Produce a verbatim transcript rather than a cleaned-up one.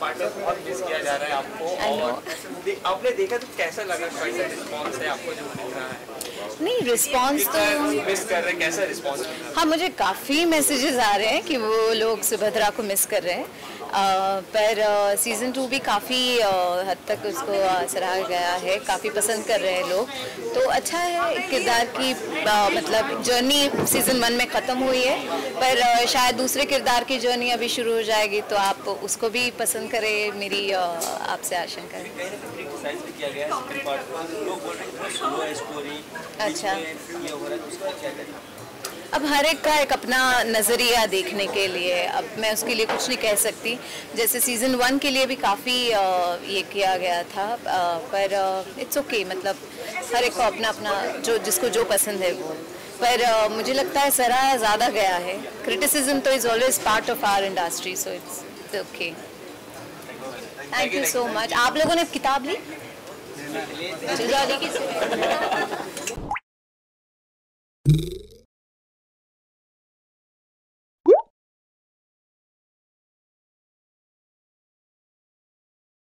Partner बहुत miss किया जा रहा है आपको, और आपने देखा तो कैसा लगा, कैसा रिस्पॉन्स है आपको जो मिल रहा है? नहीं, रिस्पांस तो मिस कर रहे हैं, कैसा रिस्पांस? हाँ, मुझे काफ़ी मैसेजेस आ रहे हैं कि वो लोग सुभद्रा को मिस कर रहे हैं, आ, पर आ, सीज़न टू भी काफ़ी हद तक उसको सराहा गया है, काफ़ी पसंद कर रहे हैं लोग, तो अच्छा है। किरदार की आ, मतलब जर्नी सीज़न वन में ख़त्म हुई है, पर आ, शायद दूसरे किरदार की जर्नी अभी शुरू हो जाएगी, तो आप उसको भी पसंद करें, मेरी आपसे आशंका है। किया गया है, अच्छा, अब हर एक का एक अपना नज़रिया देखने के लिए, अब मैं उसके लिए कुछ नहीं कह सकती। जैसे सीज़न वन के लिए भी काफ़ी ये किया गया था, पर इट्स ओके, मतलब हर एक को अपना अपना जो जिसको जो पसंद है वो, पर मुझे लगता है सराहा ज़्यादा गया है। क्रिटिसिज्म तो is always part of our industry, so it's okay. Thank you so much. आप लोगों ने किताब ली की